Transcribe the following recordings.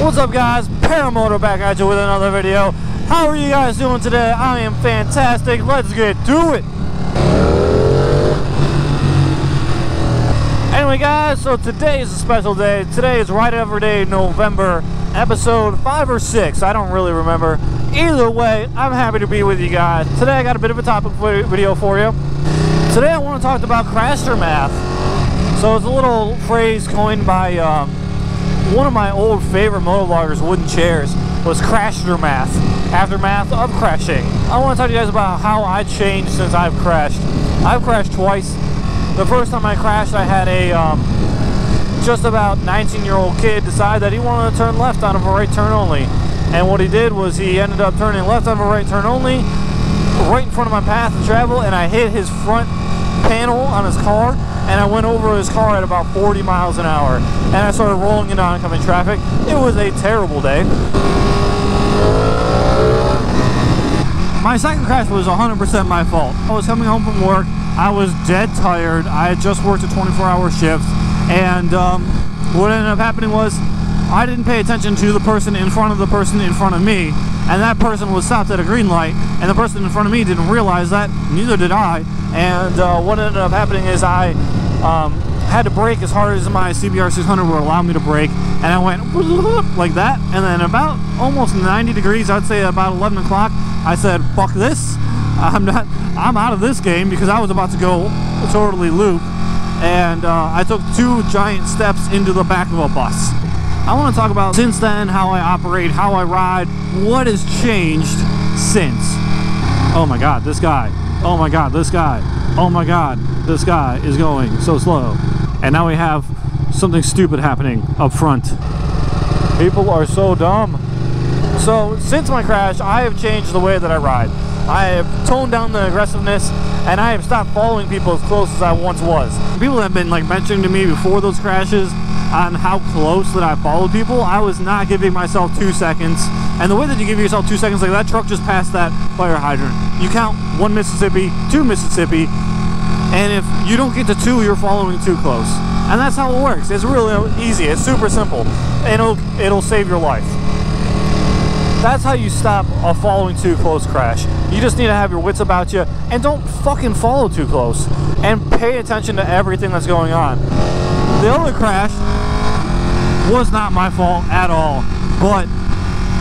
What's up, guys? Paramoto back at you with another video. How are you guys doing today? I am fantastic. Let's get to it. Anyway, guys, so today is a special day. Today is Ride Every Day November, episode 5 or 6. I don't really remember. Either way, I'm happy to be with you guys. Today I got a bit of a topic video for you. Today I want to talk about crasher math. So it's a little phrase coined by one of my old favorite motovloggers, Wooden Chairs, was crasher math, aftermath of crashing. I want to talk to you guys about how I changed since I've crashed. I've crashed twice. The first time I crashed, I had a just about 19-year-old kid decide that he wanted to turn left out of a right turn only. And what he did was he ended up turning left out of a right turn only, right in front of my path of travel, and I hit his front panel on his car, and I went over his car at about 40 miles an hour, and I started rolling into oncoming traffic. It was a terrible day. My second crash was 100% my fault. I was coming home from work. I was dead tired. I had just worked a 24-hour shift, and what ended up happening was I didn't pay attention to the person in front of me, and that person was stopped at a green light, and the person in front of me didn't realize that, neither did I, and what ended up happening is I had to brake as hard as my CBR600 would allow me to brake, and I went like that, and then about almost 90 degrees, I'd say about 11 o'clock, I said, fuck this, I'm out of this game, because I was about to go totally loop, and I took 2 giant steps into the back of a bus. I want to talk about since then, how I operate, how I ride, what has changed since. Oh my god, this guy. Oh my god, this guy. Oh my god, this guy is going so slow. And now we have something stupid happening up front. People are so dumb. So since my crash, I have changed the way that I ride. I have toned down the aggressiveness, and I have stopped following people as close as I once was. People have been like mentioning to me before those crashes on how close that I followed people. I was not giving myself 2 seconds. And the way that you give yourself 2 seconds, like that truck just passed that fire hydrant. You count 1 Mississippi, 2 Mississippi, and if you don't get to 2, you're following too close. And that's how it works. It's really easy, it's super simple. And it'll save your life. That's how you stop a following too close crash. You just need to have your wits about you, and don't fucking follow too close. And pay attention to everything that's going on. The other crash was not my fault at all, but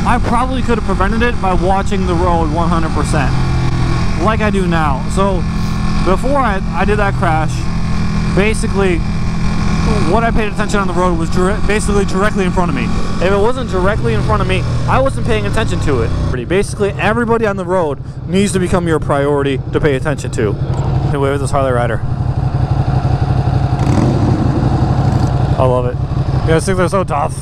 I probably could have prevented it by watching the road 100%, like I do now. So before I did that crash, basically what I paid attention on the road was basically directly in front of me. If it wasn't directly in front of me, I wasn't paying attention to it. Basically everybody on the road needs to become your priority to pay attention to. Anyway, with this Harley rider. I love it. You guys think they're so tough.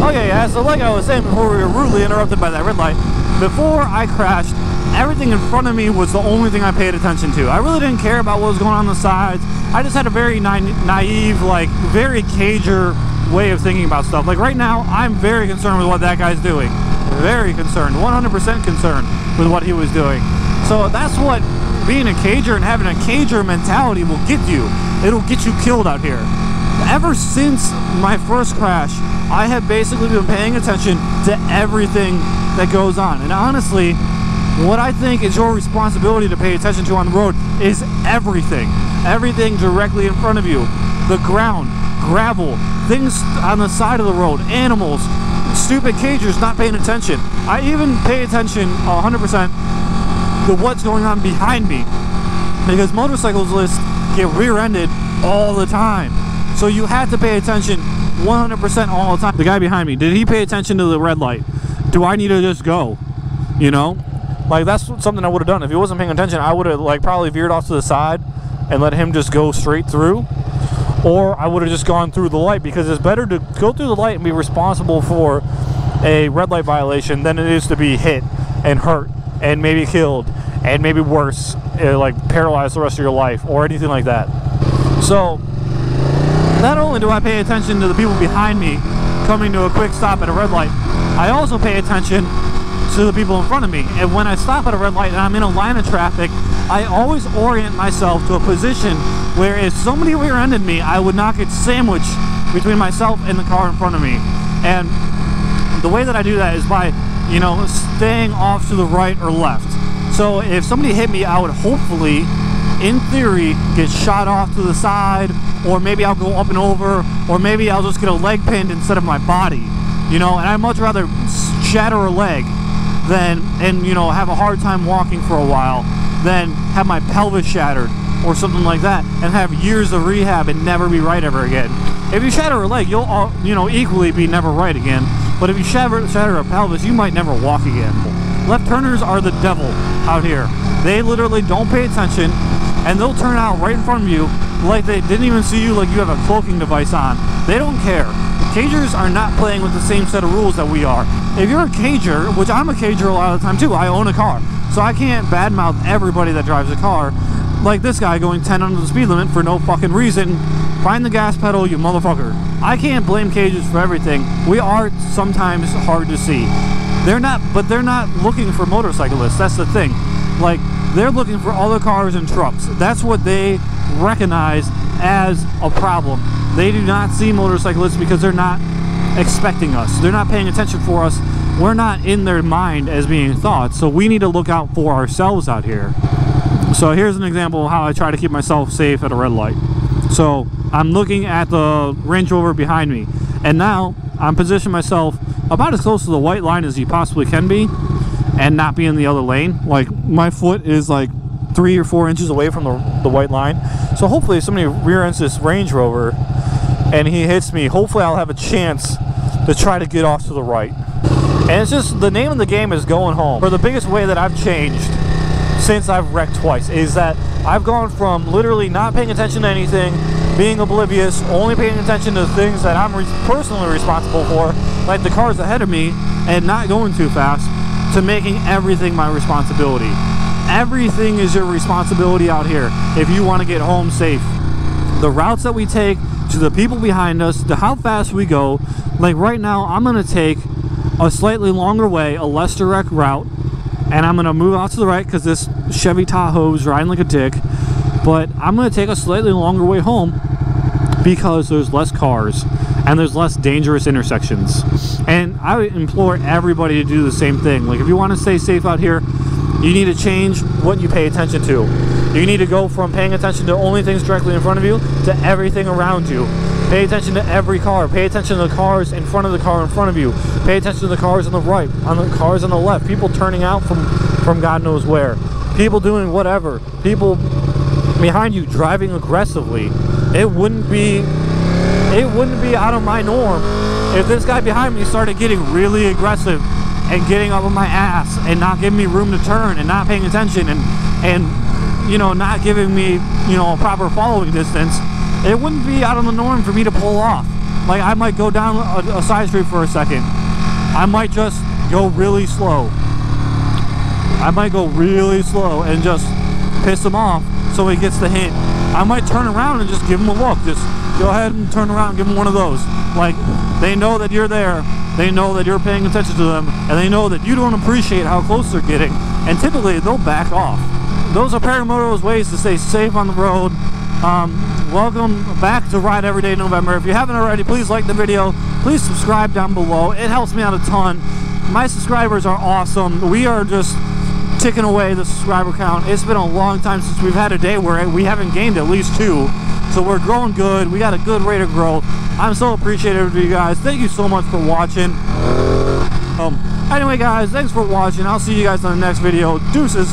Okay, yeah, so like I was saying before we were rudely interrupted by that red light, before I crashed, everything in front of me was the only thing I paid attention to. I really didn't care about what was going on the sides. I just had a very naive, like, very cager way of thinking about stuff. Like right now, I'm very concerned with what that guy's doing. Very concerned, 100% concerned with what he was doing. So that's what being a cager and having a cager mentality will get you. It'll get you killed out here. Ever since my first crash, I have basically been paying attention to everything that goes on. And honestly, what I think is your responsibility to pay attention to on the road is everything. Everything directly in front of you. The ground, gravel, things on the side of the road, animals, stupid cagers not paying attention. I even pay attention 100% to what's going on behind me, because motorcyclists get rear-ended all the time. So you have to pay attention 100% all the time. The guy behind me, did he pay attention to the red light? Do I need to just go? You know? Like, that's something I would have done. If he wasn't paying attention, I would have, like, probably veered off to the side and let him just go straight through. Or I would have just gone through the light, because it's better to go through the light and be responsible for a red light violation than it is to be hit and hurt and maybe killed and maybe worse, like paralyzed the rest of your life or anything like that. So not only do I pay attention to the people behind me coming to a quick stop at a red light, I also pay attention to the people in front of me. And when I stop at a red light and I'm in a line of traffic, I always orient myself to a position where if somebody rear-ended me, I would not get sandwiched between myself and the car in front of me. And the way that I do that is by, you know, staying off to the right or left. So if somebody hit me, I would hopefully, in theory, get shot off to the side, or maybe I'll go up and over, or maybe I'll just get a leg pinned instead of my body, you know. And I'd much rather shatter a leg than, and you know, have a hard time walking for a while, than have my pelvis shattered or something like that and have years of rehab and never be right ever again. If you shatter a leg, you'll, you know, equally be never right again. But if you shatter a pelvis, you might never walk again. Left turners are the devil out here. They literally don't pay attention, and they'll turn out right in front of you like they didn't even see you, like you have a cloaking device on. They don't care. Cagers are not playing with the same set of rules that we are. If you're a cager, which I'm a cager a lot of the time too, I own a car, so I can't badmouth everybody that drives a car. Like this guy going 10 under the speed limit for no fucking reason. Find the gas pedal, you motherfucker. I can't blame cages for everything. We are sometimes hard to see. But they're not looking for motorcyclists. That's the thing. Like, they're looking for other cars and trucks. That's what they recognize as a problem. They do not see motorcyclists because they're not expecting us. They're not paying attention for us. We're not in their mind as being thoughts. So we need to look out for ourselves out here. So here's an example of how I try to keep myself safe at a red light. So I'm looking at the Range Rover behind me, and now I'm positioning myself about as close to the white line as you possibly can be and not be in the other lane. Like, my foot is like 3 or 4 inches away from the white line. So hopefully if somebody rear ends this Range Rover and he hits me, hopefully I'll have a chance to try to get off to the right. And it's just, the name of the game is going home. Or the biggest way that I've changed since I've wrecked twice is that I've gone from literally not paying attention to anything, being oblivious, only paying attention to things that I'm personally responsible for, like the cars ahead of me and not going too fast, to making everything my responsibility. Everything is your responsibility out here if you want to get home safe. The routes that we take, to the people behind us, to how fast we go. Like right now, I'm going to take a slightly longer way, a less direct route, and I'm going to move out to the right because this Chevy Tahoe is riding like a dick. But I'm going to take a slightly longer way home because there's less cars and there's less dangerous intersections. And I would implore everybody to do the same thing. Like, if you want to stay safe out here, you need to change what you pay attention to. You need to go from paying attention to only things directly in front of you to everything around you. Pay attention to every car. Pay attention to the cars in front of the car in front of you. Pay attention to the cars on the right, on the cars on the left. People turning out from God knows where. People doing whatever. People behind you driving aggressively. It wouldn't be out of my norm if this guy behind me started getting really aggressive and getting up on my ass and not giving me room to turn and not paying attention and you know, not giving me, you know, a proper following distance. It wouldn't be out of the norm for me to pull off. Like, I might go down a side street for a second. I might just go really slow. I might go really slow and just piss him off so he gets the hint. I might turn around and just give him a look. Just go ahead and turn around and give him one of those. Like, they know that you're there. They know that you're paying attention to them. And they know that you don't appreciate how close they're getting. And typically, they'll back off. Those are Paramoto's ways to stay safe on the road. Welcome back to Ride Every Day November. If you haven't already, please like the video. Please subscribe down below. It helps me out a ton. My subscribers are awesome. We are just ticking away the subscriber count. It's been a long time since we've had a day where we haven't gained at least 2. So we're growing good. We got a good rate of growth. I'm so appreciative of you guys. Thank you so much for watching. Anyway, guys, thanks for watching. I'll see you guys on the next video. Deuces.